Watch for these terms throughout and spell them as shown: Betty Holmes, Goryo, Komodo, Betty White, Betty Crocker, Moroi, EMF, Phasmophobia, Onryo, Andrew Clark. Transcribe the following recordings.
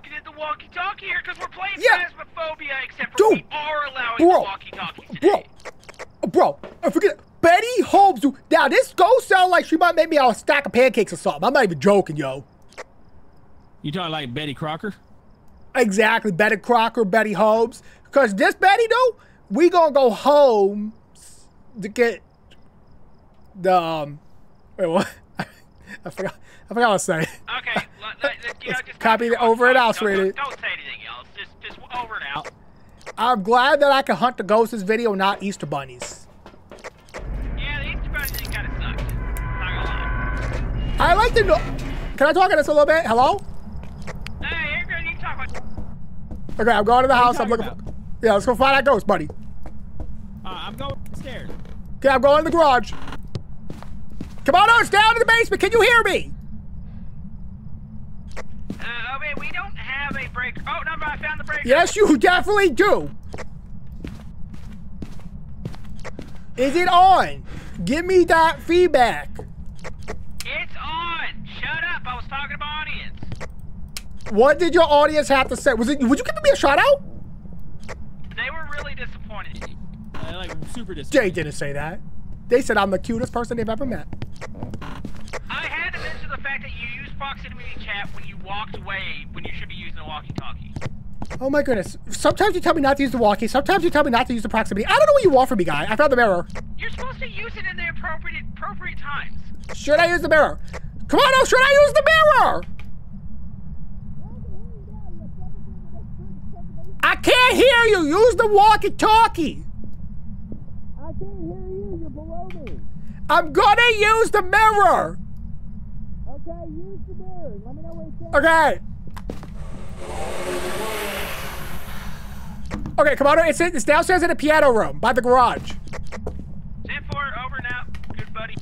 talking at the walkie-talkie here because we're playing Phasmophobia, except for we are allowing the walkie-talkies today. Bro, forget it. Betty Holmes, dude. Now this ghost sound like she might make me out a stack of pancakes or something. I'm not even joking, yo. You talking like Betty Crocker? Exactly, Betty Crocker, Betty Holmes. Because this Betty, though, we gonna go home to get the, wait, what? I forgot what I was saying. Okay, just copy it over and out, sweetie. Don't say anything else. Just over and out. I'm glad that I can hunt the ghosts this video, not Easter bunnies. Yeah, the Easter bunnies kind of sucked. Not gonna lie. I like to know. Can I talk on this a little bit? Hello? Hey, you're good. You can talk about. Okay, I'm going to the house. I'm looking for. Yeah, let's go find that ghost, buddy. I'm going upstairs. Okay, I'm going to the garage. Come on, it's down in the basement. Can you hear me? I mean, we don't have a breaker. Oh, no, I found the breaker. Yes, you definitely do. Is it on? Give me that feedback. It's on. Shut up. I was talking to my audience. What did your audience have to say? Would you give me a shout out? They were really disappointed. Like, super disappointed. Jay didn't say that. They said I'm the cutest person they've ever met. I had to mention the fact that you used proximity chat when you walked away when you should be using the walkie-talkie. Oh my goodness. Sometimes you tell me not to use the walkie. Sometimes you tell me not to use the proximity. I don't know what you want from me, guy. I found the mirror. You're supposed to use it in the appropriate times. Should I use the mirror? Come on, should I use the mirror? I can't hear you. Use the walkie-talkie. I can't hear you. You're below me. I'm gonna use the mirror. Okay, use the mirror. Let me know what it says. Okay. Okay, Komodo, it's downstairs in the piano room by the garage. 10-4, over and out. Good buddy.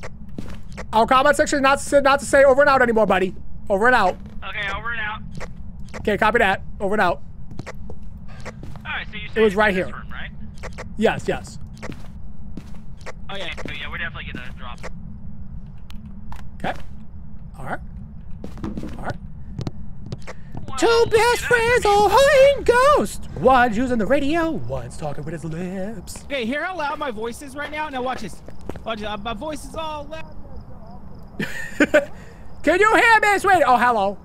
Our comment section not to say over and out anymore, buddy. Over and out. Okay, over and out. Okay, copy that. Over and out. All right, so you said it was right here. Room, right? Yes, yes. Oh yeah, so yeah, we're definitely gonna drop. Okay. Alright. Alright. Two best friends all hunting ghosts. One's using the radio, one's talking with his lips. Okay, hear how loud my voice is right now? Now watch this. Watch this. My voice is all loud. Can you hear me, sweetie? Oh, hello.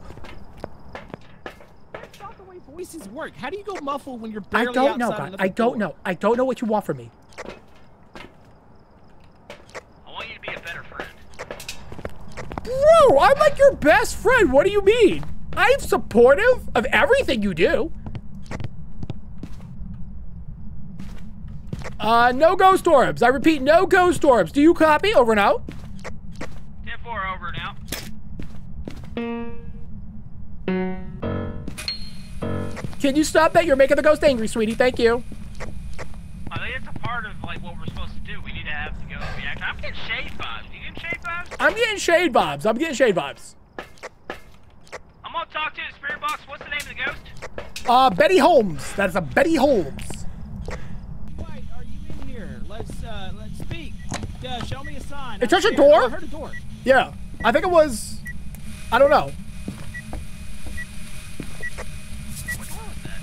That's not the way voices work. How do you go muffled when you're barely outside? I don't know. I don't know what you want from me. Bro, I'm like your best friend. What do you mean? I'm supportive of everything you do. No ghost orbs. I repeat, no ghost orbs. Do you copy? Over and out. 10-4, over and out. Can you stop that? You're making the ghost angry, sweetie. Thank you. I think it's a part of like what we're supposed to do. We need to have the ghost react. I'm getting shade vibes. I'm getting shade vibes. I'm gonna talk to the spirit box. What's the name of the ghost? Betty Holmes. That is a Betty Holmes. White, are you in here? Let's speak. Show me a sign. It touched a door? Oh, I heard a door. Yeah. I think it was, I don't know. What door was that?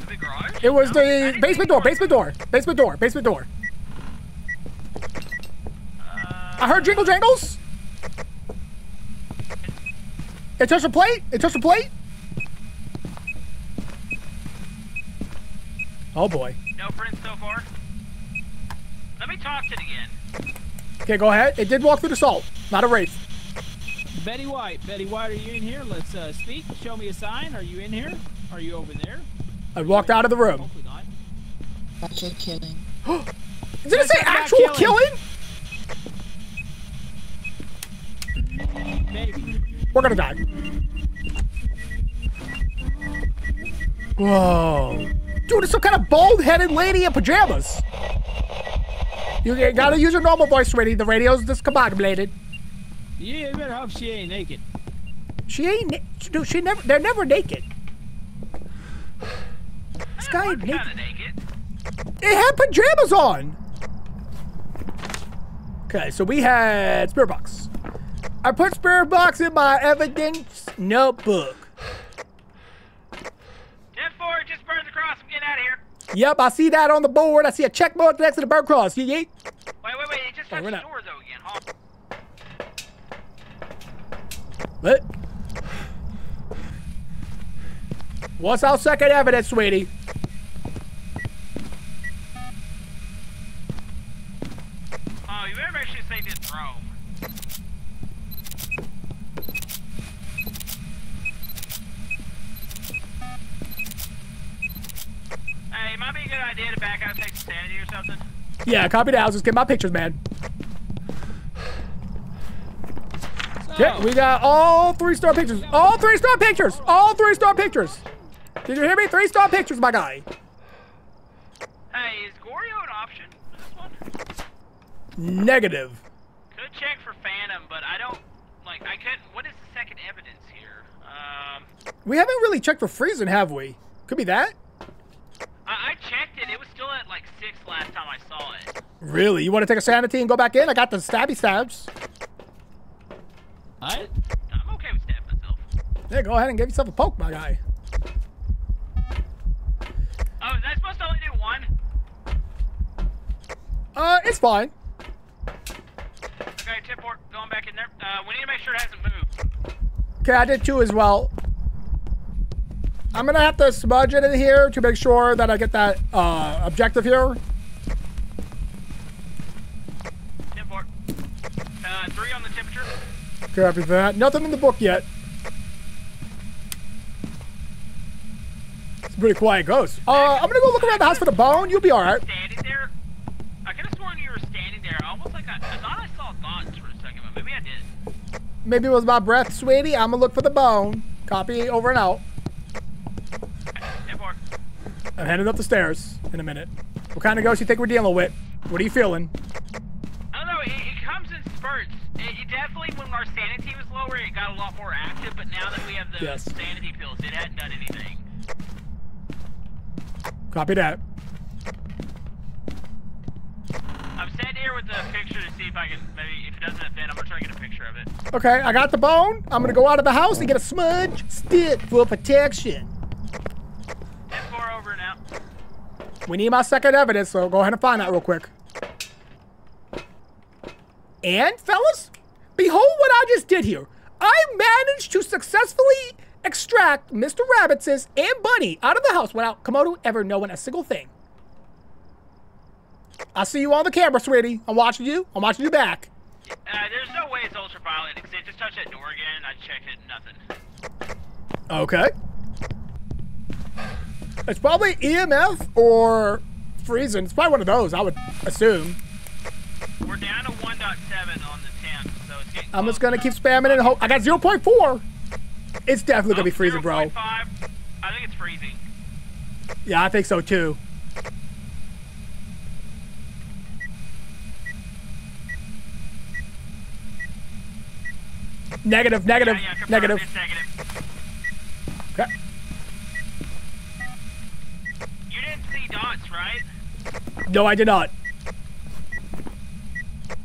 The big garage? It was the basement door, basement door. I heard jingle jangles. It touched a plate. Oh boy. No prints so far. Let me talk to it again. Okay, go ahead. It did walk through the salt. Not a wraith. Betty White. Betty White, are you in here? Let's speak. Show me a sign. Are you in here? Are you over there? I walked out of the room. Hopefully not. Actual killing. Did it say actual killing? Maybe. We're gonna die. Whoa. Dude, it's some kind of bald-headed lady in pajamas. You gotta use your normal voice, sweetie. The radio's discombobulated. Yeah, you better hope she ain't naked. She ain't dude, they're never naked. This guy ain't naked. It had pajamas on. Okay, so we had spirit box. I put spirit box in my evidence notebook. 10-4, just burned the cross. I'm getting out of here. Yep, I see that on the board. I see a check mark next to the bird cross. Yeet. Wait, wait, wait. It just touched the door, though, again, huh? What? What's our second evidence, sweetie? Oh, you better make sure you say this wrong. Hey, it might be a good idea to back out and take sanity or something. Yeah, copy that. I was just getting my pictures, man. So, yeah, we got all 3-star pictures. All 3-star pictures. All 3-star pictures. Did you hear me? 3-star pictures, my guy. Hey, is Goryo an option for this one? Negative. Could check for Phantom, but I don't, like, I couldn't. What is the second evidence here? We haven't really checked for Freezing, have we? Could be that. I checked it. It was still at like 6 last time I saw it. Really? You want to take a sanity and go back in? I got the stabby stabs. I'm okay with stabbing myself. Yeah, go ahead and give yourself a poke, my guy. Oh, is I supposed to only do one? It's fine. Okay, tip port going back in there. We need to make sure it hasn't moved. Okay, I did 2 as well. I'm gonna have to smudge it in here to make sure that I get that objective here. 10-4. 3 on the temperature. Copy that. Nothing in the book yet. It's a pretty quiet ghost. I'm gonna go look around the house for the bone. You'll be all right. Standing there. I could have sworn you were standing there. Almost like I thought I saw thoughts for a second, but maybe I didn't. Maybe it was my breath, sweetie. I'm gonna look for the bone. Copy. Over and out. I'm headed up the stairs in a minute. What kind of ghost do you think we're dealing with? What are you feeling? I don't know. It comes in spurts. It definitely, when our sanity was lower, it got a lot more active. But now that we have the sanity pills, it hadn't done anything. Copy that. I'm standing here with the picture to see if I can, maybe if it doesn't offend, I'm going to try to get a picture of it. Okay, I got the bone. I'm going to go out of the house and get a smudge stick for protection. We need my second evidence, so go ahead and find that real quick. And, fellas, behold what I just did here. I managed to successfully extract Mr. Rabbitses and Bunny out of the house without Komodo ever knowing a single thing. I see you on the camera, sweetie. I'm watching you. I'm watching you back. There's no way it's ultraviolet, because it just touched that door again. I checked it, nothing. Okay. It's probably EMF or freezing. It's probably one of those, I would assume. We're down to 1.7 on the 10, so it's getting I'm just gonna keep spamming and hope. I got 0.4. It's definitely gonna be freezing, 0.5. Bro. I think it's freezing. Yeah, I think so too. Negative, negative, yeah, negative. It's negative. Okay. Dots, right? No, I did not.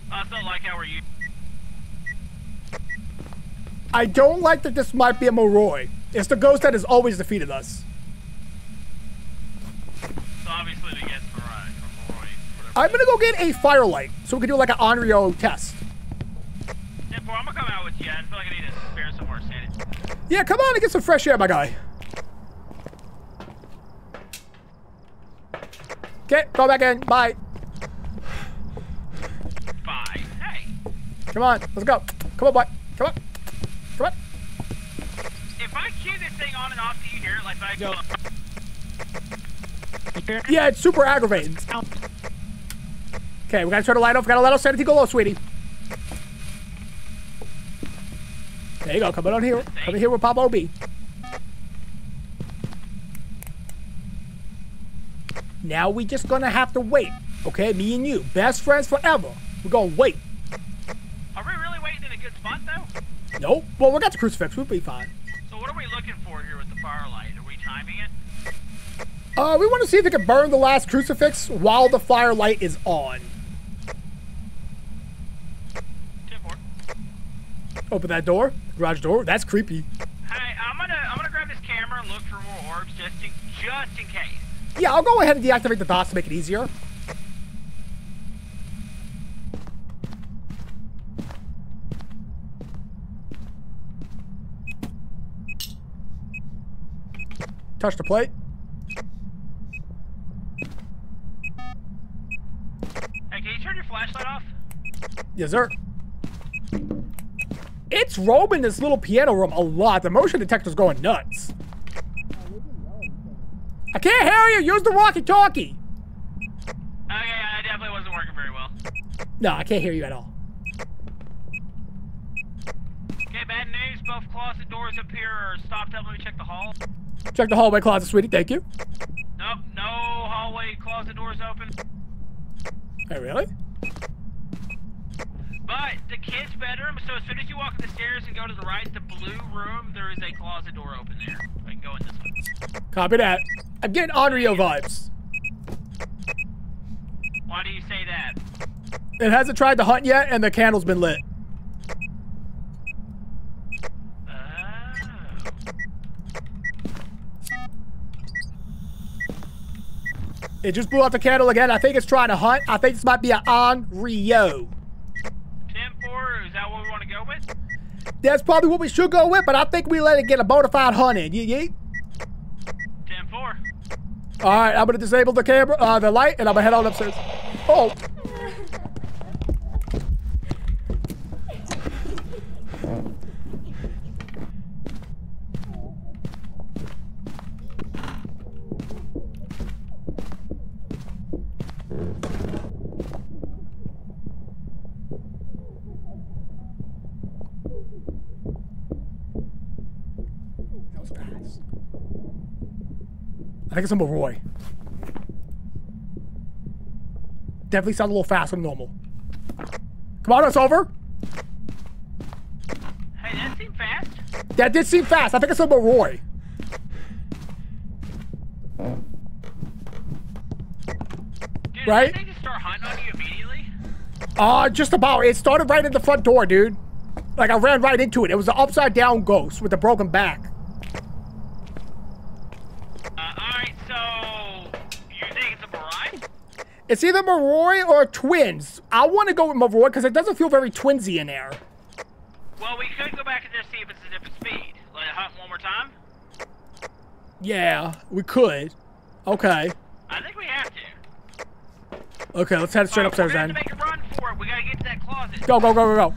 I don't like how you. I don't like that this might be a Moroi. It's the ghost that has always defeated us. So obviously they guess Moroi. I'm gonna go get a firelight so we can do like an Onryo test. Yeah, boy, I'm gonna come out with you. I feel like I need to spare some more sanity. Yeah, come on and get some fresh air, my guy. Okay, go back in. Bye. Bye. Hey. Come on, let's go. Come on, boy. Come on. Come on. If I cue this thing on and off, do you hear it? Like if I go. Yeah, it's super aggravating. Okay, we gotta turn the light off. We gotta let our sanity go low, sweetie. There you go. Come on here. Come in here with Pop OB. Now we just gonna have to wait, okay? Me and you, best friends forever. We're gonna wait. Are we really waiting in a good spot though? Nope. Well, we got the crucifix. We'll be fine. So what are we looking for here with the firelight? Are we timing it? We want to see if it can burn the last crucifix while the firelight is on. 10-4. Open that door, garage door. That's creepy. Hey, I'm gonna grab this camera and look for more orbs just in case. Yeah, I'll go ahead and deactivate the dots to make it easier. Touch the plate. Hey, can you turn your flashlight off? Yes, sir. It's roaming this little piano room a lot. The motion detector's going nuts. I can't hear you. Use the walkie-talkie. Okay, I definitely wasn't working very well. No, I can't hear you at all. Okay, bad news. Both closet doors up here are stopped up. Let me check the hall. Check the hallway closet, sweetie. Thank you. Nope, no hallway closet doors open. Hey, really? But the kids' bedroom, so as soon as you walk up the stairs and go to the right, the blue room, there is a closet door open there. I can go in this one. Copy that. I'm getting Onryo vibes. Why do you say that? It hasn't tried to hunt yet, and the candle's been lit. It just blew out the candle again. I think it's trying to hunt. I think this might be an Onryo. 10-4, is that what we want to go with? That's probably what we should go with, but I think we let it get a bona fide hunt in. Yee-yee? 10-4. All right, I'm going to disable the camera, the light, and I'm going to head on upstairs. Oh. I think it's a Moroi. Definitely sound a little faster than normal. Come on, it's over. Hey, that seemed fast. That did seem fast. I think it's a Moroi. Dude, right? Did they just start hunting on you immediately? Just about. It started right at the front door, dude. Like, I ran right into it. It was an upside-down ghost with a broken back. It's either Moroi or twins. I want to go with Moroi because it doesn't feel very twinsy in there. Well, we could go back and just see if it's a different speed. Let it hunt one more time? Yeah, we could. Okay. I think we have to. Okay, let's head straight upstairs then. We're going to make a run for it. We got to get to that closet. Go, go, go, go,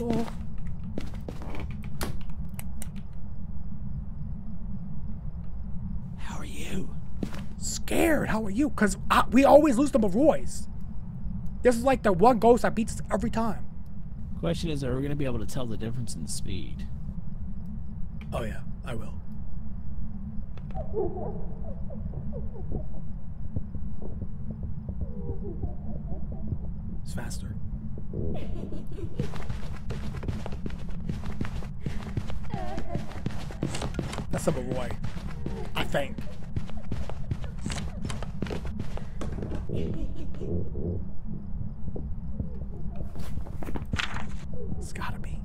go. Oh. Scared. How are you? Because we always lose the Morois. This is like the one ghost that beats us every time. Question is, are we going to be able to tell the difference in speed? Oh, yeah. I will. It's faster. That's a Moroi, I think. It's gotta be.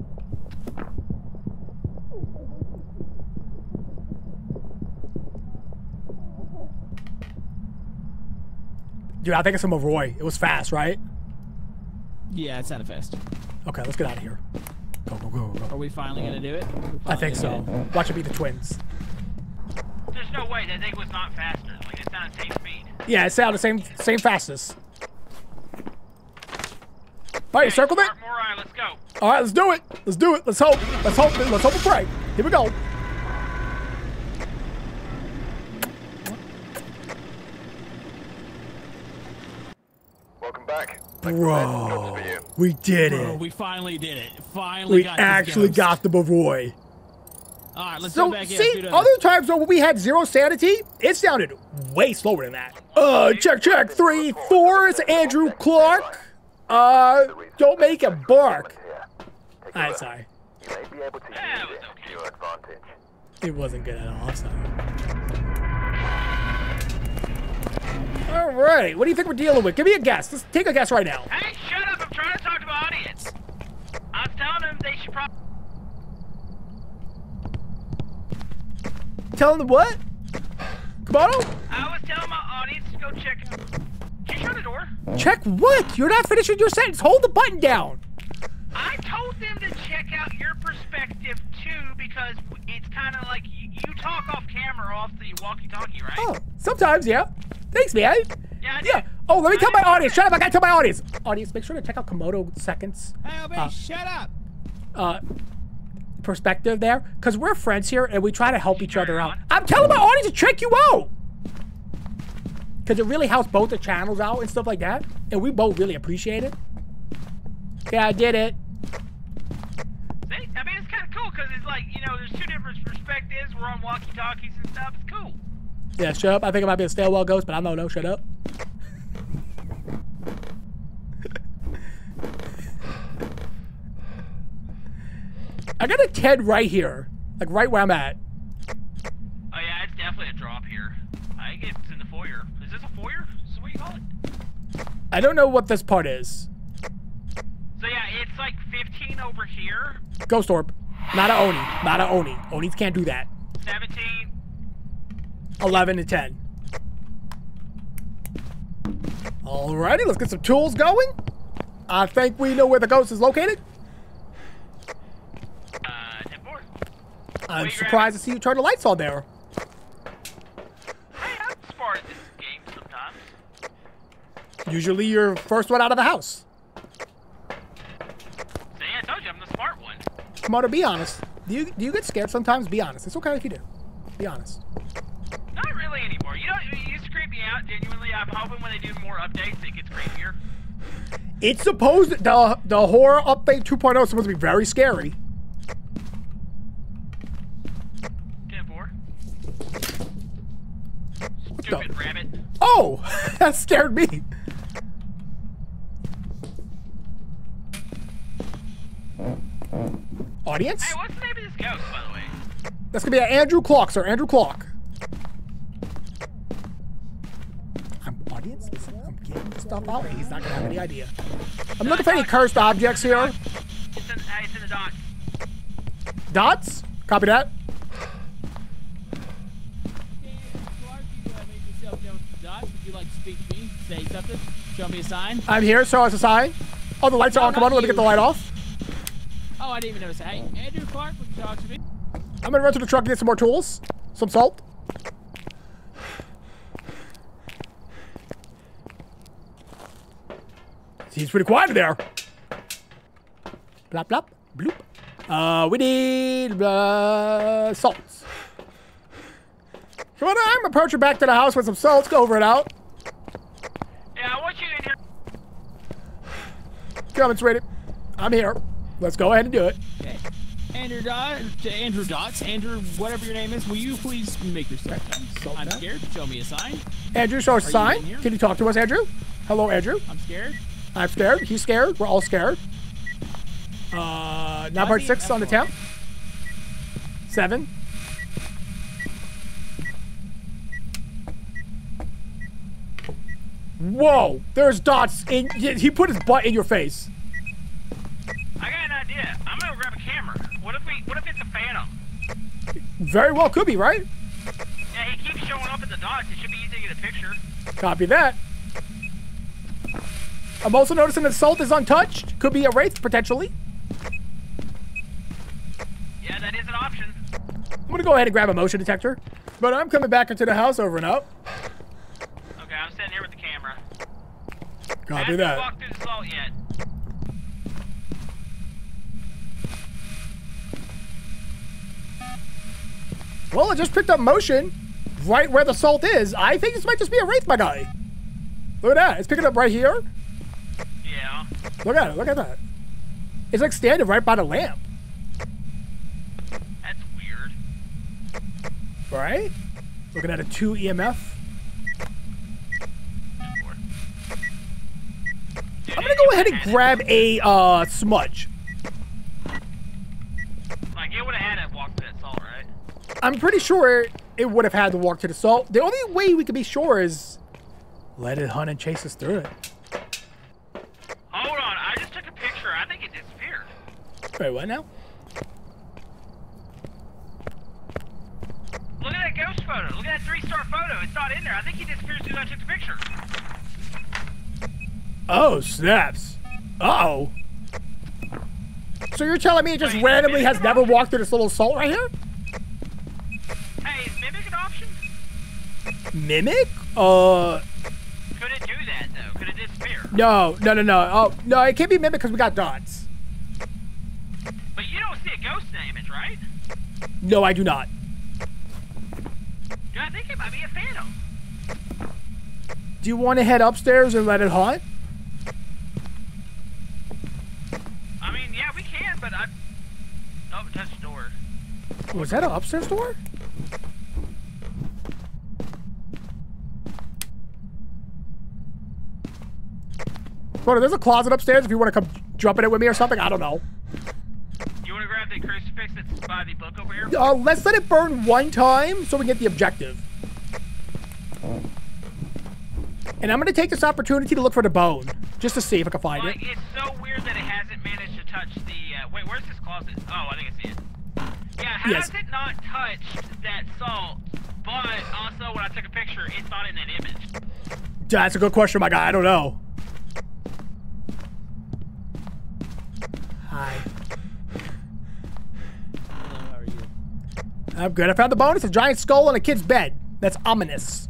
Dude, I think it's a Moroi. It was fast, right? Yeah, it sounded fast. Okay, let's get out of here. Go, go, go, go. Are we finally gonna do it? I think so. Watch it be the twins. There's no way that thing was not faster. Like, it's not the same speed. Yeah, it sounded the same fastness. All right, circle it. Moroi, let's go. All right, let's do it. Let's do it. Let's hope. Let's hope. Let's hope and pray. Here we go. Welcome back, bro. We did it. We finally did it. Finally, we actually got the Moroi. All right, let's go back in. See, other times though, when we had zero sanity, it sounded way slower than that. Check, 3-4, it's Andrew Clark. Don't make it bark. All right, sorry. It wasn't good at all, I'm sorry. All right, what do you think we're dealing with? Give me a guess. Let's take a guess right now. Hey, shut up. I'm trying to talk to my audience. I'm telling them they should probably... Telling them what? Komodo? I was telling my audience to go check... Can you shut the door? Check what? You're not finished with your sentence. Hold the button down. I told them to check out your perspective, too, because it's kind of like you talk off camera off the walkie-talkie, right? Oh, sometimes, yeah. Thanks, man. Yeah. Oh, let me tell my audience. Shut up. I got to tell my audience. Audience, make sure to check out Komodo Seconds. Hey, LB, shut up. Perspective there, because we're friends here, and we try to help each other out. I'm telling my audience to check you out. Because it really helps both the channels out and stuff like that, and we both really appreciate it. Yeah, I did it. I mean, it's kind of cool because it's like, you know, there's two different perspectives. We're on walkie-talkies and stuff. It's cool. Yeah, shut up. I think I might be a stairwell ghost, but I don't know. Shut up. I got a TED right here. Like, right where I'm at. Oh, yeah, it's definitely a drop here. I think it's in the foyer. Is this a foyer? Is that what you call it? I don't know what this part is. So yeah, it's like 15 over here. Ghost orb. Not a Oni. Not a Oni. Onis can't do that. 17. 11 to 10. Alrighty, let's get some tools going. I think we know where the ghost is located. 10-4. I'm surprised to see you turn the lights on there. Hey, I'm smart at this game sometimes. Usually you're first one out of the house. Komodo, be honest. Do you get scared sometimes? Be honest. It's okay if you do. Be honest. Not really anymore. You know, you creep me out genuinely. I'm hoping when they do more updates, it gets creepier. It's supposed to, the horror update 2.0 is supposed to be very scary. 10-4. Stupid rabbit. Oh, that scared me. Audience? Hey, what's the name of this ghost, by the way? That's gonna be Andrew Clark, sir. Andrew Clark. Audience, listen, I'm getting this stuff out. He's not gonna have any idea. I'm looking for any cursed objects here. It's in the dots. Dots? Copy that. Would you like to speak to me? Say something? Show me a sign? I'm here, so it's a sign. Oh, the lights are on. Come on, let me get the light off. Oh, I didn't even notice that. Hey, Andrew Clark, would you talk to me? I'm gonna run to the truck and get some more tools. Some salt. Seems pretty quiet there. Blop, blop, bloop. We need salts. Come on, I'm approaching back to the house with some salts. Go over it out. Yeah, I want you in here. Comments rated. I'm here. Let's go ahead and do it. Okay. Andrew, whatever your name is, will you please make your start? I'm scared. Show me a sign. Andrew, show us a sign. Can you talk to us, Andrew? Hello, Andrew. I'm scared. I'm scared. He's scared. We're all scared. 9.6 on the temp. 7. Whoa! There's dots. He put his butt in your face. I got an idea. I'm gonna grab a camera. What if it's a phantom? Very well could be, right? Yeah, he keeps showing up at the dots. It should be easy to get a picture. Copy that. I'm also noticing that salt is untouched. Could be a wraith, potentially. Yeah, that is an option. I'm gonna go ahead and grab a motion detector. But I'm coming back into the house over and out. Okay, I'm sitting here with the camera. Copy that. I haven't walked through the salt yet. Well, I just picked up motion right where the salt is. I think this might just be a wraith, my guy. Look at that. It's picking up right here. Yeah. Look at it. Look at that. It's like standing right by the lamp. That's weird. Right? Looking at a 2 EMF. I'm going to go ahead and grab a smudge. Like, it would have had it walk to that salt, right? I'm pretty sure it would have had to walk to the salt. The only way we could be sure is Let it hunt and chase us through it. Hold on, I just took a picture. I think it disappeared. Wait, what now? Look at that ghost photo. Look at that 3-star photo. It's not in there. I think he disappeared as soon as I took the picture. Oh, snaps. Uh-oh. So you're telling me it just randomly has never walked through this little salt right here? Hey, is Mimic an option? Mimic? Could it do that, though? Could it disappear? No. Oh, no, it can't be Mimic because we got dots. But you don't see a ghost in the image, right? No, I do not. I think it might be a phantom. Do you want to head upstairs and let it haunt? I mean, yeah, we can, but I... Oh, touch the door. Was that an upstairs door? Brother, there's a closet upstairs if you want to come jump in it with me or something. I don't know. You want to grab the crucifix that's by the book over here? Let's let it burn one time so we get the objective. And I'm going to take this opportunity to look for the bone, just to see if I can find it. It's so weird that it hasn't managed to touch the... wait, where's this closet? Oh, I think I see it. Yeah, has it not touched that salt? But also, when I took a picture, it's not in that image. That's a good question, my guy. I don't know. Hi. Hello, how are you? I'm good. I found the bone. It's a giant skull on a kid's bed. That's ominous.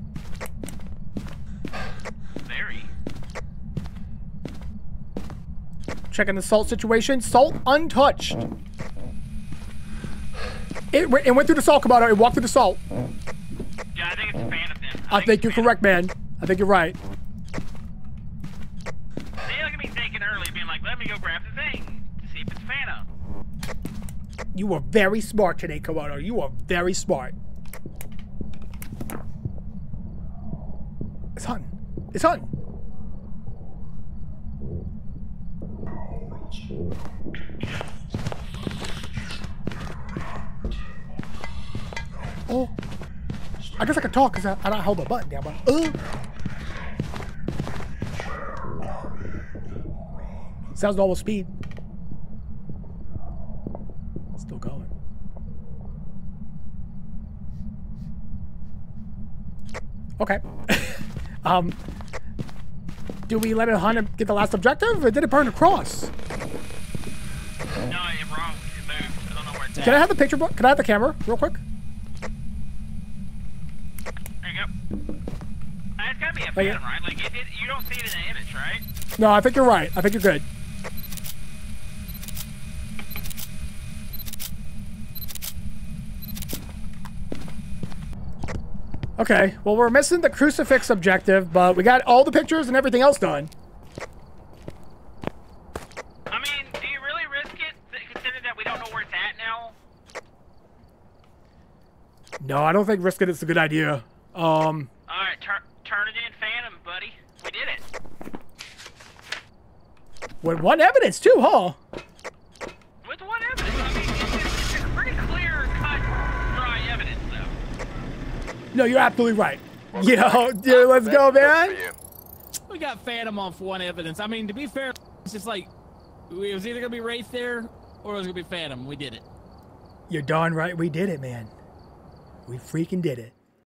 Checking the salt situation. Salt untouched. It went through the salt, Komodo. It walked through the salt. Yeah, I think it's a phantom then. I think you're correct, man. I think you're right. They look at me thinking early, being like, let me go grab the thing to see if it's a phantom. You were very smart today, Komodo. You are very smart. It's hunting. It's hunting. Oh, I guess I can talk because I don't hold the button down, but sounds normal speed. Still going. Okay. Do we let it hunt and get the last objective, or did it burn across? No, it wrong. It moved. I don't know where it's at. Can I have the picture book? Can I have the camera real quick? There you go. It's gotta be a phantom, right? Like, you don't see it in the image, right? No, I think you're right. I think you're good. Okay, well, we're missing the crucifix objective, but we got all the pictures and everything else done. I mean, do you really risk it, considering that we don't know where it's at now? No, I don't think risking it's a good idea. All right, turn it in, phantom, buddy. We did it. With one evidence, too, huh? With one evidence. I mean, it's a pretty clear-cut, dry evidence, though. No, you're absolutely right. Yo, dude, let's go, man. We got phantom off one evidence. I mean, to be fair, it's just like, it was either going to be right there or it was going to be phantom. We did it. You're darn right we did it, man. We freaking did it.